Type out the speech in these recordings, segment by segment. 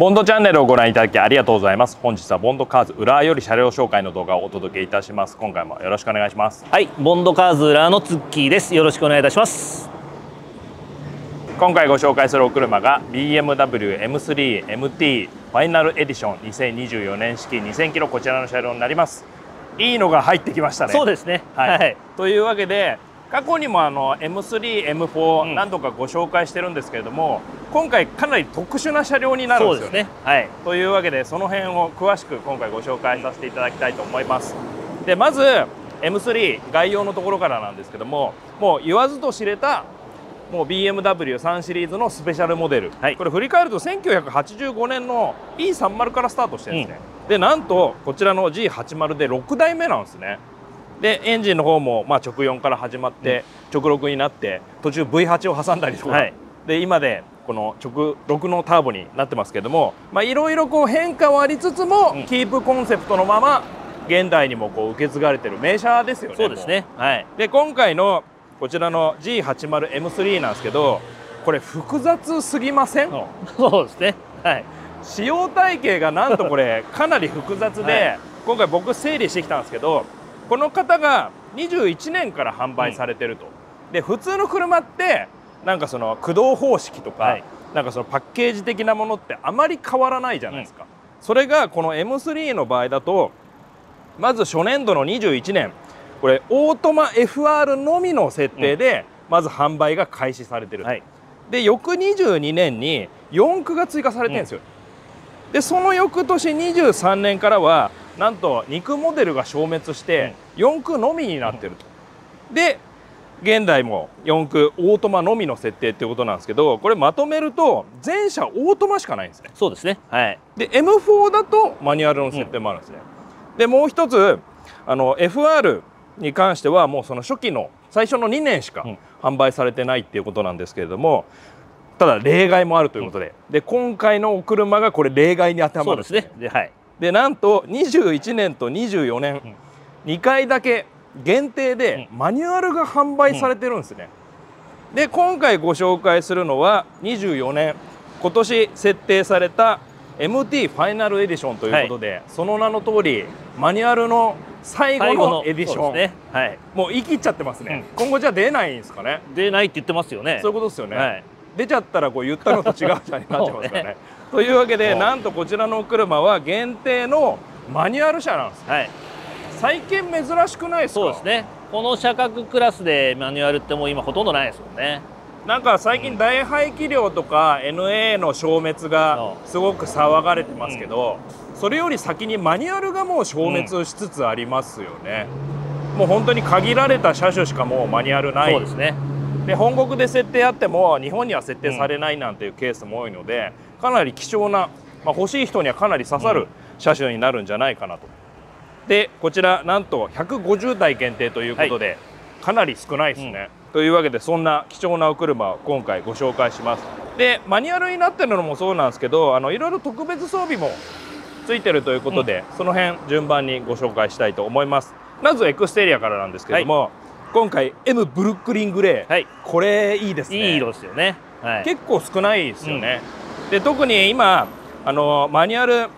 ボンドチャンネルをご覧いただきありがとうございます。本日はボンドカーズ浦和より車両紹介の動画をお届けいたします。今回もよろしくお願いします。はい、ボンドカーズ浦和のツッキーです。よろしくお願いいたします。今回ご紹介するお車が BMW M3 MT ファイナルエディション2024年式2000キロこちらの車両になります。いいのが入ってきましたね。そうですね。はい。というわけで。過去にもM3、M4 何度かご紹介してるんですけれども、今回かなり特殊な車両になるんですよね。はい、というわけでその辺を詳しく今回ご紹介させていただきたいと思います。でまず M3 概要のところからなんですけども、もう言わずと知れたもう BMW3 シリーズのスペシャルモデル、はい、これ振り返ると1985年の E30 からスタートしてるんですね。でなんとこちらの G80 で6代目なんですね。でエンジンの方もまあ直4から始まって、直6になって途中 V8 を挟んだりとか、はい、で今でこの直6のターボになってますけども、いろいろ変化はありつつも、キープコンセプトのまま現代にもこう受け継がれてる名車ですよね。そうですね、はい、で今回のこちらの G80M3 なんですけど、これ複雑すぎません？そうですね、はい、使用体系がなんとこれかなり複雑で、はい、今回僕整理してきたんですけど、この方が21年から販売されてると、で普通の車ってなんかその駆動方式とか、はい、なんかそのパッケージ的なものってあまり変わらないじゃないですか、それがこの M3 の場合だとまず初年度の21年これオートマ FR のみの設定でまず販売が開始されてると、はい、で翌22年に4駆が追加されてるんですよ、でその翌年23年からはなんと2駆モデルが消滅して4駆のみになってると、で現代も4駆オートマのみの設定っていうことなんですけど、これまとめると全車オートマしかないんですね。そうですね、はい、で M4 だとマニュアルの設定もあるんですね、でもう一つFR に関してはもうその初期の最初の2年しか販売されてないっていうことなんですけれども、ただ例外もあるということで、で今回のお車がこれ例外に当てはまるんですね。そうですね、ではいでなんと21年と24年、2回だけ限定でマニュアルが販売されてるんですね。で今回ご紹介するのは24年今年設定された MT ファイナルエディションということで、はい、その名の通りマニュアルの最後のエディション、ねはい、もう言い切っちゃってますね、今後じゃ出ないんですかね。出ないって言ってますよね。そういうことですよね、はい、出ちゃったらこう言ったのと違うじゃんになっちゃいますからねというわけでなんとこちらのお車は限定のマニュアル車なんです、はい、最近珍しくないですか？そうですね、この車格クラスでマニュアルってもう今ほとんどないですもんね。なんか最近大排気量とか NA の消滅がすごく騒がれてますけど、それより先にマニュアルがもう消滅しつつありますよね、もう本当に限られた車種しかもうマニュアルない。そうですね、で本国で設定あっても日本には設定されないなんていうケースも多いので、かなり貴重な、欲しい人にはかなり刺さる車種になるんじゃないかなと。でこちらなんと150台限定ということで、はい、かなり少ないですね、というわけでそんな貴重なお車を今回ご紹介します。でマニュアルになってるのもそうなんですけど、いろいろ特別装備もついてるということで、その辺順番にご紹介したいと思います。まずエクステリアからなんですけども、はい、今回 M ブルックリングレー、はい、これいいですね。いい色ですよね、はい、結構少ないですよね、で特に今マニュアル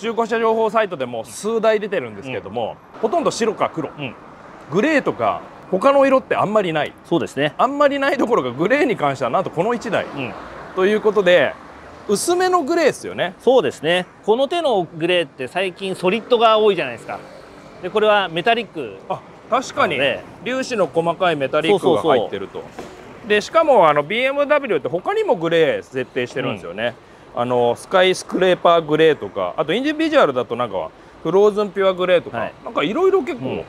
中古車情報サイトでも数台出てるんですけども、ほとんど白か黒、グレーとか他の色ってあんまりない。そうですね、あんまりないどころかグレーに関してはなんとこの1台、ということで薄めのグレーですよね。そうですね、この手のグレーって最近ソリッドが多いじゃないですか。でこれはメタリック、あ確かに粒子の細かいメタリックが入ってると。でしかもBMW って他にもグレー設定してるんですよね、スカイスクレーパーグレーとか、あとインディビジュアルだとなんかフローズンピュアグレーとか、はい、なんかいろいろ結構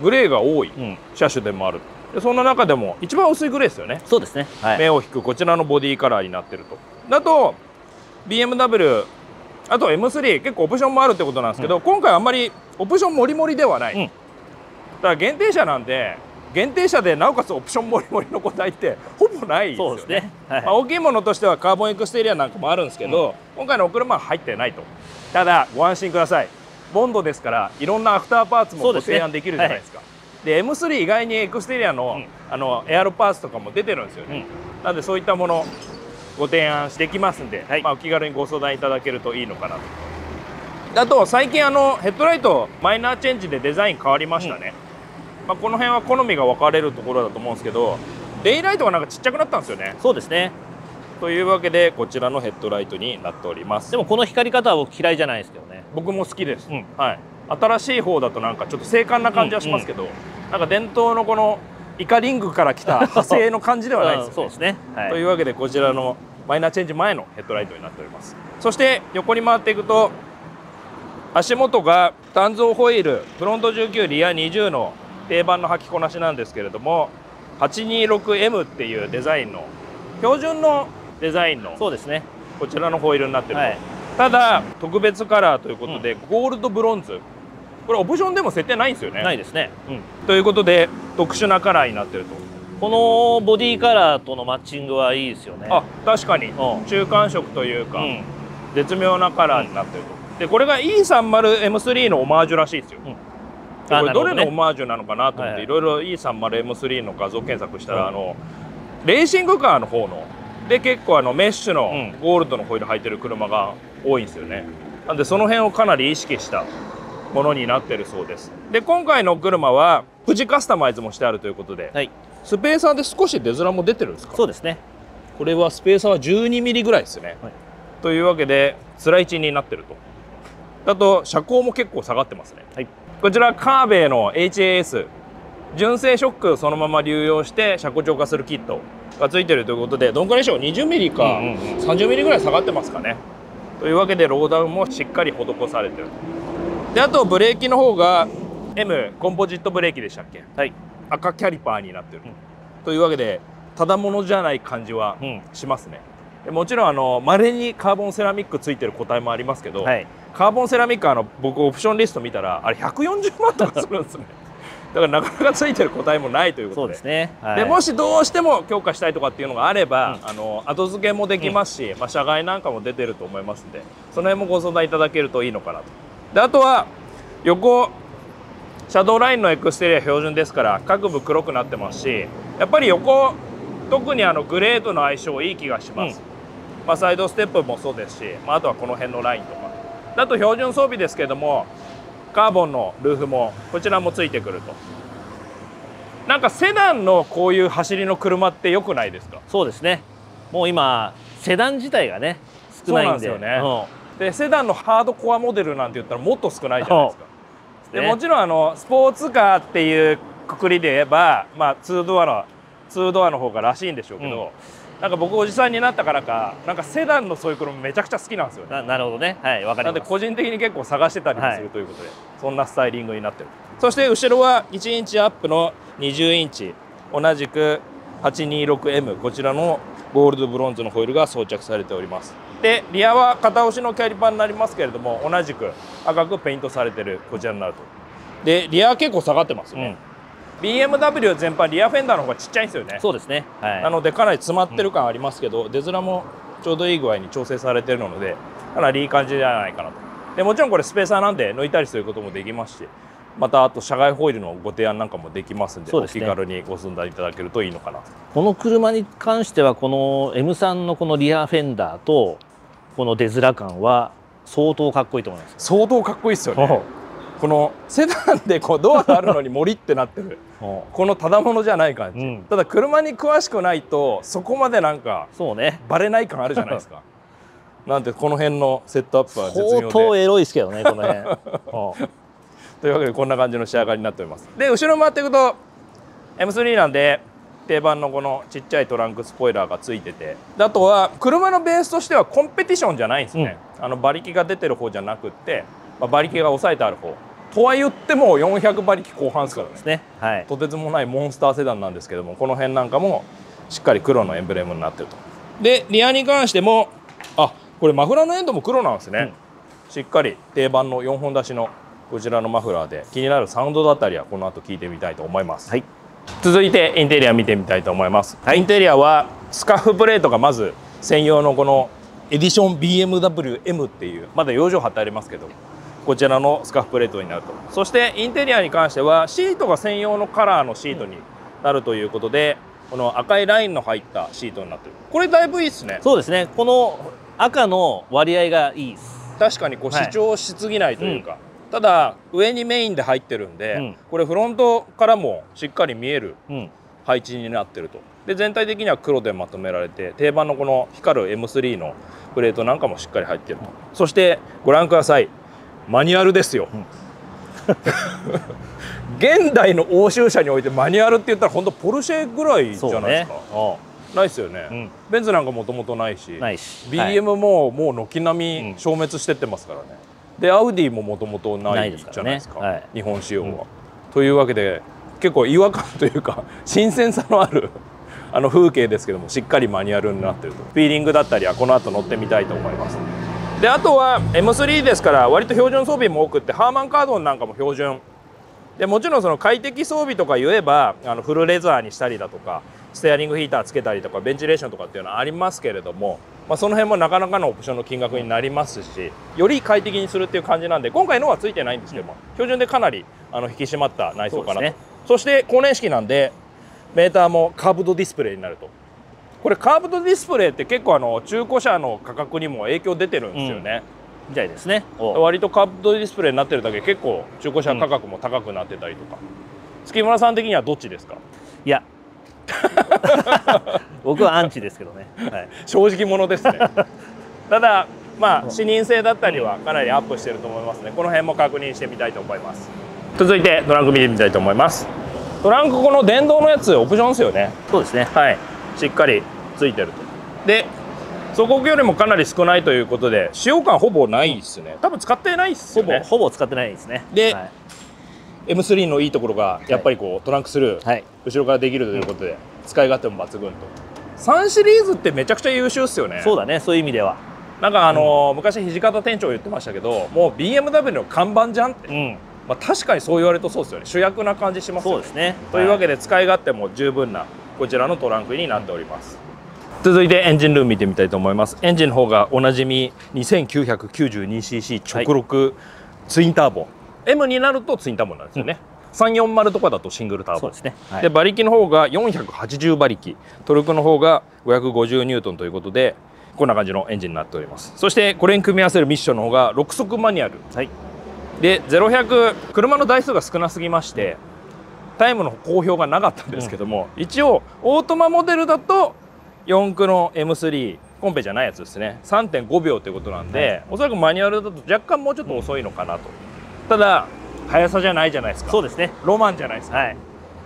グレーが多い車種でもある、でその中でも一番薄いグレーですよね。そうですね、はい、目を引くこちらのボディカラーになってると。だと BMW あと M3 結構オプションもあるってことなんですけど、今回あんまりオプションもりもりではない、だから限定車なんで限定車でなおかつオプションもりもりの個体ってほぼないですよね。大きいものとしてはカーボンエクステリアなんかもあるんですけど、今回のお車は入ってないと。ただご安心ください、ボンドですからいろんなアフターパーツもご提案できるじゃないですか。で M3 意外にエクステリアのエアロパーツとかも出てるんですよね、なんでそういったものご提案してきますんで、はい、まあお気軽にご相談いただけるといいのかなと。あと最近ヘッドライトマイナーチェンジでデザイン変わりましたね、うん、まあこの辺は好みが分かれるところだと思うんですけど、デイライトがなんかちっちゃくなったんですよね。そうですね。というわけでこちらのヘッドライトになっております。でもこの光り方は僕嫌いじゃないですけどね。僕も好きです、うん、はい。新しい方だとなんかちょっと精悍な感じはしますけど、うんうん、なんか伝統のこのイカリングから来た派生の感じではないですよね。そうですね、はい、というわけでこちらのマイナーチェンジ前のヘッドライトになっております。そして横に回っていくと足元が鍛造ホイールフロント19リア20の定番の履きこなしなんですけれども、 826M っていうデザインの標準のデザインのそうですねこちらのホイールになってる、はい、ただ特別カラーということで、うん、ゴールドブロンズ、これオプションでも設定ないんですよね。ないですね、うん、ということで特殊なカラーになってると。このボディカラーとのマッチングはいいですよね。あ、確かに、うん、中間色というか、うん、絶妙なカラーになってると、うん、でこれが E30M3 のオマージュらしいですよ、うん、これどれのオマージュなのかなと思って、いろいろ E30M3 の画像検索したら、うん、レーシングカーの方ので結構メッシュのゴールドのホイール履いてる車が多いんですよね。なんでその辺をかなり意識したものになってるそうです。で今回の車は富士カスタマイズもしてあるということで、はい、スペーサーで少し出面も出てるんですか。そうですね。これはスペーサーは12ミリぐらいですよね、はい、というわけでスライチになってると。あと車高も結構下がってますね、はい、こちらカーベイの HAS 純正ショックそのまま流用して車高調化するキットがついてるということで、どんくらいでしょう、20ミリか30ミリぐらい下がってますかね。というわけでローダウンもしっかり施されてる。であとブレーキの方が M コンポジットブレーキでしたっけ、はい、赤キャリパーになってる、うん、というわけでただものじゃない感じはしますね、うん、もちろん稀にカーボンセラミックついてる個体もありますけど、はい、カーボンセラミック僕オプションリスト見たらあれ140万とかするんですねだからなかなかついてる個体もないということで、そうですね、はい、でもしどうしても強化したいとかっていうのがあれば、うん、後付けもできますし、うん、まあ車外なんかも出てると思いますんで、その辺もご相談いただけるといいのかなと。であとは横シャドーラインのエクステリア標準ですから各部黒くなってますし、やっぱり横特にグレーとの相性いい気がします、うん、まあサイドステップもそうですし、まあ、あとはこの辺のラインとかだと標準装備ですけども、カーボンのルーフもこちらもついてくると。なんかセダンのこういう走りの車って良くないですか。そうですね。もう今セダン自体がね少ないんで、そうなんですよね、うん、でセダンのハードコアモデルなんて言ったらもっと少ないじゃないですか、うん、でもちろんスポーツカーっていうくくりで言えば、まあ、2ドアの方がらしいんでしょうけど、うん、なんか僕おじさんになったからか、なんかセダンのそういう車めちゃくちゃ好きなんですよね。 なるほどね、はい、わかります。なので個人的に結構探してたりもするということで、はい、そんなスタイリングになってる。そして後ろは1インチアップの20インチ、同じく 826M、 こちらのゴールドブロンズのホイールが装着されております。でリアは片押しのキャリパーになりますけれども、同じく赤くペイントされてるこちらになると。でリアは結構下がってますよね、うん、BMW 全般リアフェンダーの方がちっちゃいんですよね。そうですね、はい、なのでかなり詰まってる感ありますけど、うん、出面もちょうどいい具合に調整されてるのでかなりいい感じじゃないかなと。でもちろんこれスペーサーなんで抜いたりすることもできますし、またあと車外ホイールのご提案なんかもできますんで、お気軽にご相談いただけるといいのかな。この車に関してはこの M3 のこのリアフェンダーとこの出面感は相当かっこいいと思います。相当かっこいいですよねこのセダンでこうドアがあるのに森ってなってるこのただものじゃない感じ、うん、ただ車に詳しくないとそこまでなんかそうねバレない感あるじゃないですかなんてこの辺のセットアップは絶妙で相当エロいですけどねこの辺というわけでこんな感じの仕上がりになっております。で後ろ回っていくと M3 なんで定番のこのちっちゃいトランクスポイラーがついてて、あとは車のベースとしてはコンペティションじゃないんですね、うん、馬力が出てる方じゃなくって、まあ、馬力が抑えてある方とは言っても400馬力後半ですから ね、はい、とてつもないモンスターセダンなんですけども、この辺なんかもしっかり黒のエンブレムになってると。でリアに関してもあこれマフラーのエンドも黒なんですね、うん、しっかり定番の4本出しのこちらのマフラーで、気になるサウンドだったりはこの後聞いてみたいと思います、はい、続いてインテリア見てみたいと思います、はい、インテリアはスカフプレートがまず専用のこのエディション BMW M っていうまだ養生貼ってありますけどこちらのスカフプレートになると。そしてインテリアに関してはシートが専用のカラーのシートになるということで、この赤いラインの入ったシートになってる。これだいぶいいっすね。そうですね、この赤の割合がいいです。確かにこう主張しすぎないというか、はい、うん、ただ上にメインで入ってるんで、うん、これフロントからもしっかり見える配置になってると。で全体的には黒でまとめられて、定番のこの光る M3 のプレートなんかもしっかり入ってると。そしてご覧ください、マニュアルですよ、うん、現代の欧州車においてマニュアルって言ったら本当ポルシェぐらいじゃないですか。ああ、ないですよね、うん、ベンツなんかもともとないし、BM ももう軒並み消滅してってますからね、うん、でアウディももともとないじゃないですか、はい、日本仕様は、うん、というわけで結構違和感というか新鮮さのあるあの風景ですけども、しっかりマニュアルになってると。フィーリングだったりはこの後乗ってみたいと思います。であとは M3 ですから割と標準装備も多くって、ハーマンカードンなんかも標準で、もちろんその快適装備とか言えばフルレザーにしたりだとか、ステアリングヒーターつけたりとか、ベンチレーションとかっていうのはありますけれども、まあ、その辺もなかなかのオプションの金額になりますし、より快適にするっていう感じなんで、今回のはついてないんですけども、標準でかなり引き締まった内装かなと。 そして高年式なんでメーターもカーブドディスプレイになると。これカーブドディスプレイって結構中古車の価格にも影響出てるんですよね、みたいですね。割とカーブドディスプレイになってるだけ結構中古車価格も高くなってたりとか、月村さん的にはどっちですか？いや僕はアンチですけどね、はい、正直者ですねただまあ視認性だったりはかなりアップしてると思いますね。この辺も確認してみたいと思います。続いてトランク見てみたいと思います。トランク、この電動のやつオプションですよね。そうですね、はい、しっかりついてると。で底置きよりもかなり少ないということで使用感ほぼないですね。多分使ってないっすよね。ほぼ使ってないですね。で、はい、M3 のいいところがやっぱりこうトランクスルー、はい、後ろからできるということで、はい、使い勝手も抜群と。3シリーズってめちゃくちゃ優秀っすよね。そうだね、そういう意味ではなんか昔土方店長言ってましたけど、もう BMW の看板じゃんって、うん、まあ確かにそう言われるとそうですよね。主役な感じしますよね。そうですね。というわけで使い勝手も十分なこちらのトランクになっております。続いてエンジンルーム見てみたいと思います。エンジンの方がおなじみ 2992cc 直6、はい、ツインターボ M になるとツインターボなんですよね、うん、340とかだとシングルターボですね、はい、で馬力の方が480馬力、トルクの方が550ニュートンということで、こんな感じのエンジンになっております。そしてこれに組み合わせるミッションの方が6速マニュアル、はい、で0100、車の台数が少なすぎましてタイムの公表がなかったんですけども、うん、一応オートマモデルだと4駆の M3 コンペじゃないやつですね、 3.5 秒ということなんで、うん、おそらくマニュアルだと若干もうちょっと遅いのかなと、うん、ただ速さじゃないじゃないですか。そうですね、ロマンじゃないですか、はい、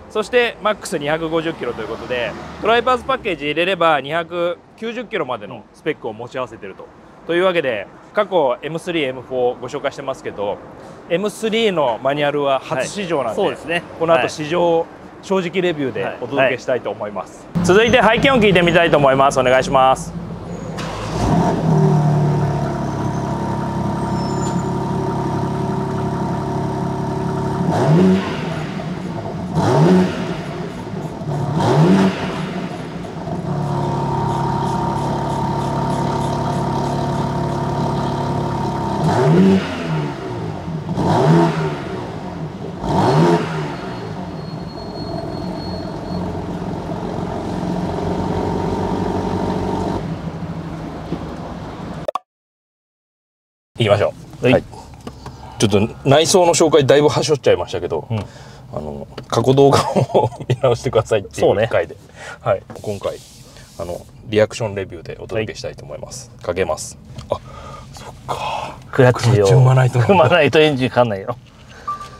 そしてマックス250キロということで、ドライバーズパッケージ入れれば290キロまでのスペックを持ち合わせてると。というわけで過去 M3、M4 ご紹介してますけど、 M3 のマニュアルは初試乗なんで、はい、この後試乗正直レビューでお届けしたいと思います、はいはい、続いて排気音聞いてみたいと思います。お願いします。行きましょう。はい、ちょっと内装の紹介だいぶはしょっちゃいましたけど、うん、過去動画を見直してくださいっていう回で、ね、はい、今回リアクションレビューでお届けしたいと思います。はい、かけます。あ、そっか。クラッチを踏まないとエンジンかかんないよ。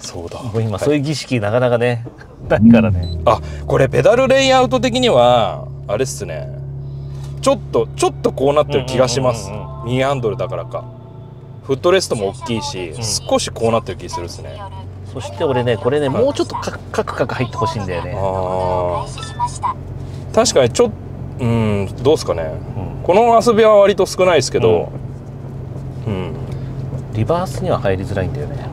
そうだ。もう今、はい、そういう儀式なかなかねないからね。あ、これペダルレイアウト的にはあれっすね。ちょっとこうなってる気がします。右ハンドルだからか。フットレストも大きいし、うん、少しこうなってる気するですね。そして俺ね、これね、はい、もうちょっとカク入ってほしいんだよね。確かにちょっと、うん、どうですかね、うん、この遊びは割と少ないですけど、うんうん、リバースには入りづらいんだよね。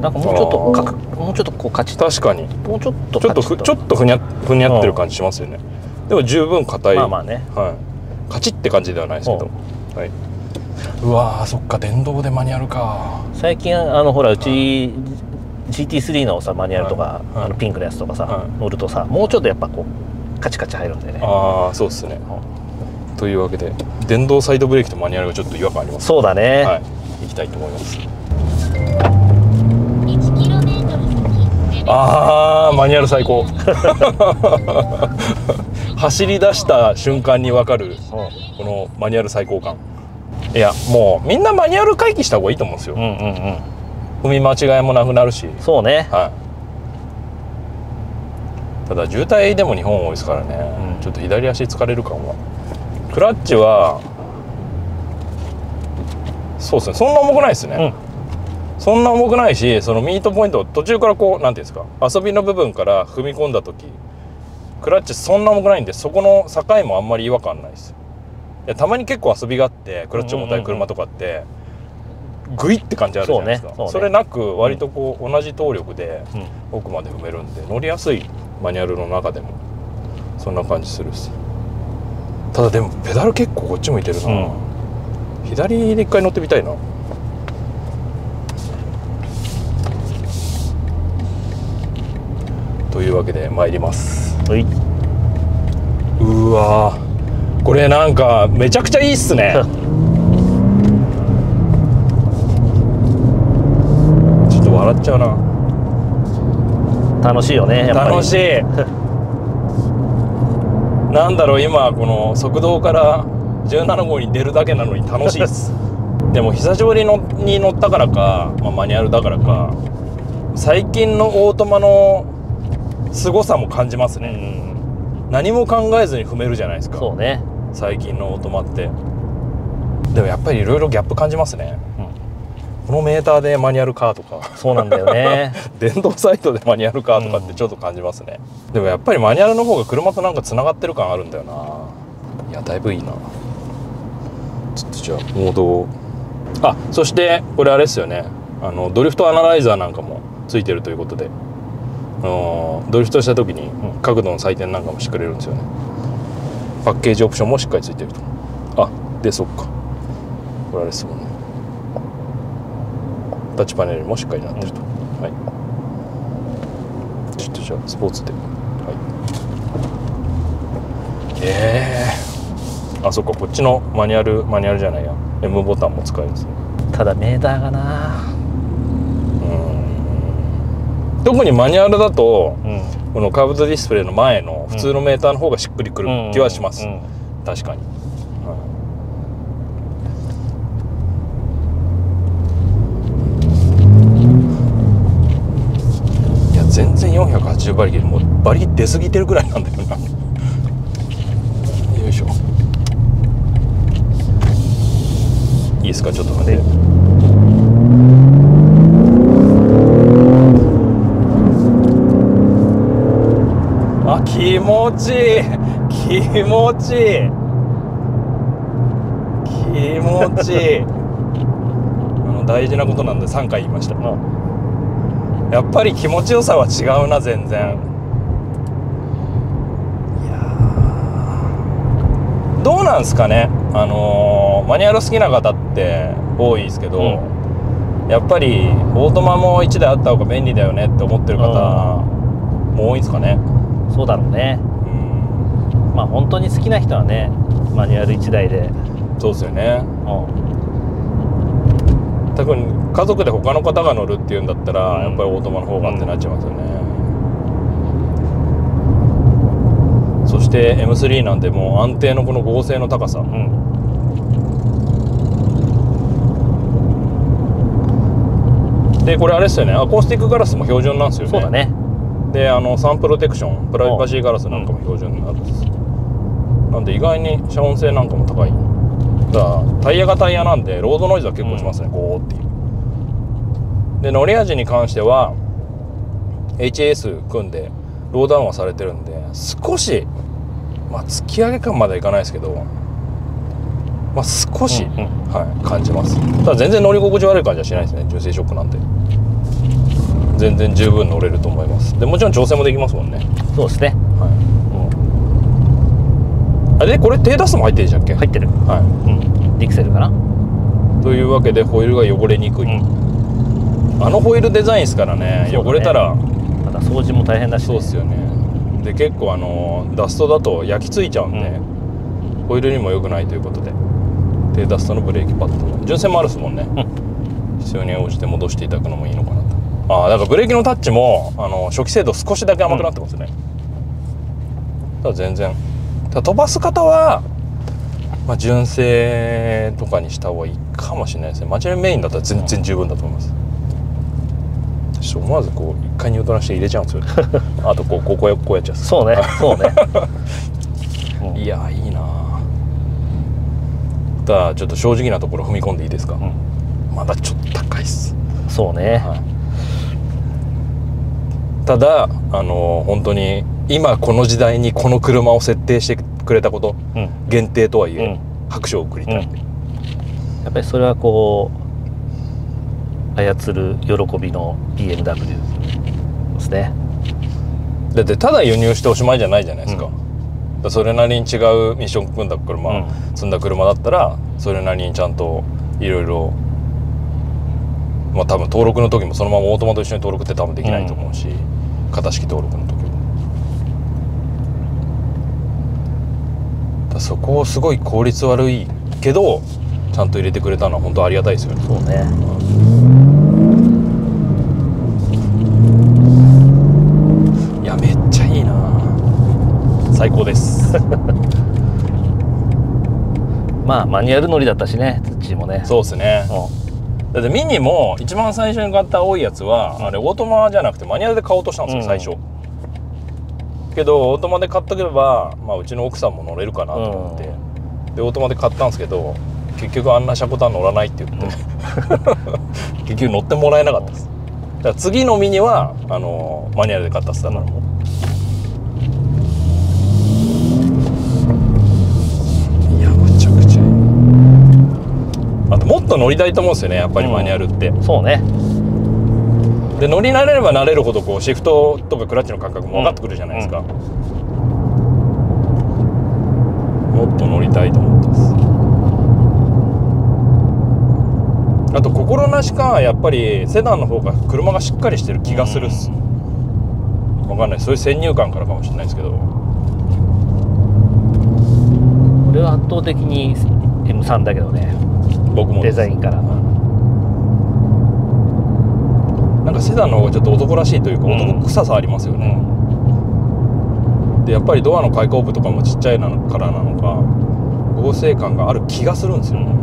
なんかもうちょっとカク、もうちょっとこうカチッと、確かにもうちょっとちょっとふにゃってる感じしますよね、うん、でも十分硬い、まあまあね、はい、カチッって感じではないですけど、はい。うわー、そっか、電動でマニュアルか。最近ほらうち GT3 のさマニュアルとか、はい、あのピンクのやつとかさ、はい、乗るとさもうちょっとやっぱこうカチカチ入るんだよね。ああそうですね、うん、というわけで電動サイドブレーキとマニュアルがちょっと違和感あります、ね、そうだね、はい、いきたいと思います。ああマニュアル最高走り出した瞬間に分かるこのマニュアル最高感。いやもうみんなマニュアル回帰した方がいいと思うんですよ。踏み間違いもなくなるし。そうね、はい、ただ渋滞でも日本多いですからね、うん、ちょっと左足疲れる感は。クラッチはそうですね、そんな重くないですね、うん、そんな重くないし、そのミートポイント途中からこうなんていうんですか、遊びの部分から踏み込んだ時クラッチそんな重くないんで、そこの境もあんまり違和感ないです。いやたまに結構遊びがあってクラッチ重たい車とかってグイって感じあるじゃないですか。 そうね、そうね、それなく割とこう、うん、同じ動力で奥まで踏めるんで乗りやすい。マニュアルの中でもそんな感じするし、ただでもペダル結構こっち向いてるな、うん、左で一回乗ってみたいな。というわけで参ります。はい、うわー、これなんかめちゃくちゃいいっすね。ちょっと笑っちゃうな。楽しいよね。やっぱり楽しい。なんだろう、今この側道から17号に出るだけなのに楽しいっす。でも久しぶりに乗ったからか、まあ、マニュアルだからか、最近のオートマの凄さも感じますね、うん、何も考えずに踏めるじゃないですか。そうね、最近のオートマって。でもやっぱりいろいろギャップ感じますね、うん、このメーターでマニュアルカーとか。そうなんだよね電動サイトでマニュアルカーとかってちょっと感じますね、うん、でもやっぱりマニュアルの方が車となんかつながってる感あるんだよな。いやだいぶいいな。ちょっとじゃあモードを、あ、そしてこれあれですよね、あのドリフトアナライザーなんかもついてるということで、ドリフトした時に角度の採点なんかもしてくれるんですよね。パッケージオプションもしっかりついてると。あでそっか、これあれですもんね、タッチパネルもしっかりなってると、うん、はい、ちょっとじゃあスポーツで、はい、あそっか、こっちのマニュアルじゃないや、 M ボタンも使えるんですね。ただメーターがな、特にマニュアルだと、うん、このカーブドディスプレイの前の普通のメーターの方がしっくりくる気はします。確かに、はい、いや全然480馬力でもう馬力出過ぎてるぐらいなんだよなよいしょ、いいですか、ちょっと待って。気持ちいい、気持ちいい、気持ちいい大事なことなんで3回言いました、うん、やっぱり気持ちよさは違うな全然。いやどうなんですかね、マニュアル好きな方って多いですけど、うん、やっぱりオートマも1台あった方が便利だよねって思ってる方も多いんですかね、うん、そうだろうね、うん、まあ本当に好きな人はねマニュアル1台で。そうですよね、うん、多分家族で他の方が乗るっていうんだったら、うん、やっぱりオートマの方がってなっちゃいますよね、うん、そして M3 なんてもう安定のこの剛性の高さ、うん、でこれあれですよね、アコースティックガラスも標準なんですよね。そうだね、でサンプロテクションプライバシーガラスなんかも標準になるんです。なんで意外に遮音性なんかも高い。だからタイヤがタイヤなんでロードノイズは結構しますね、うん、ゴーっていう。で乗り味に関しては HAS 組んでローダウンはされてるんで、少しまあ突き上げ感まではいかないですけど、まあ少し、うん、うん、はい、感じます。ただ全然乗り心地悪い感じはしないですね、純正ショックなんて全然十分乗れると思います。でもちろん調整もできますもんね。そうですね、はい、うん、あれこれ低ダストも入ってるじゃんけ。入ってる、はい、うん、ディクセルかな。というわけでホイールが汚れにくい、うん、あのホイールデザインですからね、汚れたらまだ掃除も大変だし、ね、そうですよね。で結構ダストだと焼きついちゃうんで、うん、ホイールにも良くないということで、でダストのブレーキパッド、純正もあるですもんね、うん、必要に応じて戻していただくのもいいのかなと。ああ、だからブレーキのタッチも初期精度少しだけ甘くなってますよね、うん、ただ全然飛ばす方は、まあ、純正とかにした方がいいかもしれないですね。マチュアルメインだったら全然十分だと思います、うん、ちょっと思わずこう一回ニュートラルして入れちゃうんですよあとこうやっちゃう。そうねそうねいやいいなあ。ただちょっと正直なところ踏み込んでいいですか、うん、まだちょっと高いっす。そうね、はい、ただ本当に今この時代にこの車を設定してくれたこと、うん、限定とはいえ、うん、拍手を送りたい、うん、やっぱりそれはこう操る喜びの BMW ですね。だってただ輸入しておしまいじゃないじゃないですか、うん、それなりに違うミッション組んだ車、うん、積んだ車だったらそれなりにちゃんといろいろ、まあ多分登録の時もそのままオートマと一緒に登録って多分できないと思うし、うん、型式登録の時そこをすごい効率悪いけどちゃんと入れてくれたのは本当ありがたいですよね。そうね、うん、いやめっちゃいいな、最高ですまあマニュアル乗りだったしね、土もね。そうですね、うん、だってミニも一番最初に買った多いやつは、うん、あれオートマじゃなくてマニュアルで買おうとしたんですよ、うん、最初。けどオートマで買っとけば、まあ、うちの奥さんも乗れるかなと思って、うん、でオートマで買ったんですけど結局あんな車庫端乗らないって言って、うん、結局乗ってもらえなかったです、うん、だから次のミニはマニュアルで買ったっす。だからもう、うん、いやむちゃくちゃいい。あともっと乗りたいと思うんですよね、やっぱりマニュアルって、うん、そうね。で乗り慣れれば慣れるほどこうシフトとかクラッチの感覚も分かってくるじゃないですか、うんうん、もっと乗りたいと思ってます。あと心なしかやっぱりセダンの方が車がしっかりしてる気がするっす、うん、分かんない、そういう先入観からかもしれないですけど、これは圧倒的に M3 だけどね、僕もデザインから。うん、なんかセダンの方がちょっと男らしいというか、男臭さありますよね、うん、でやっぱりドアの開口部とかもちっちゃいのからなのか剛性感がある気がするんですよね、うん、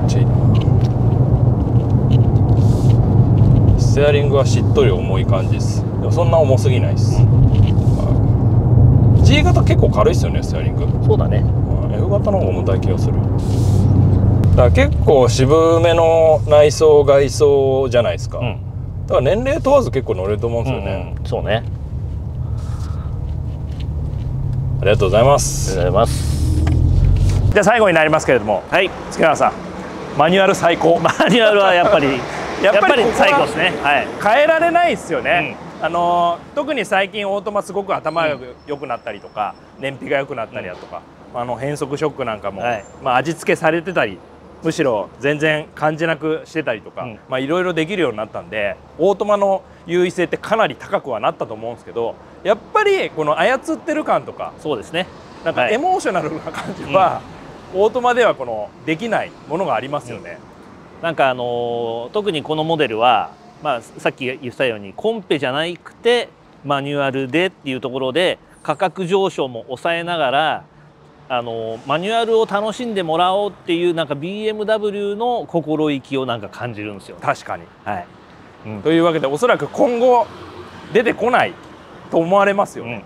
めっちゃいいな。ステアリングはしっとり重い感じです。でもそんな重すぎないです、うん、G 型結構軽いですよね、ステアリング。そうだね、うん、F 型の方が重たい気がする。だから結構渋めの内装外装じゃないですか、うん、だから年齢問わず結構乗れると思うんですよね、うん、そうね。ありがとうございます。ありがとうございます。じゃあ最後になりますけれども、はい、月原さんマニュアル最高。マニュアルはやっぱりやっぱり最高ですね、はい、変えられないですよね、うん、特に最近オートマすごく頭が良くなったりとか、うん、燃費が良くなったりだとか、うん、変速ショックなんかも、はい、まあ味付けされてたりむしろ全然感じなくしてたりとか、うん、まあいろいろできるようになったんでオートマの優位性ってかなり高くはなったと思うんですけど、やっぱりこの操ってる感とか、そうですね、なんかエモーショナルな感じは、うん、オートマではこのできないものがありますよね、うん、なんか特にこのモデルは、まあ、さっき言ったようにコンペじゃなくてマニュアルでっていうところで価格上昇も抑えながらマニュアルを楽しんでもらおうっていうなんか BMW の心意気をなんか感じるんですよ、ね、確かに、はい、うん、というわけでおそらく今後出てこないと思われますよね、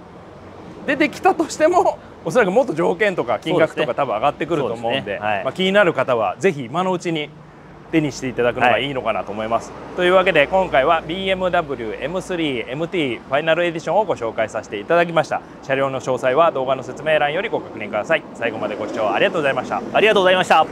うん、出てきたとしてもおそらくもっと条件とか金額とか多分上がってくると思うんで、まあ気になる方はぜひ今のうちに手にしていただくのがいいのかなと思います、はい、というわけで今回は BMW M3MT ファイナルエディションをご紹介させていただきました。車両の詳細は動画の説明欄よりご確認ください。最後までご視聴ありがとうございました。ありがとうございました。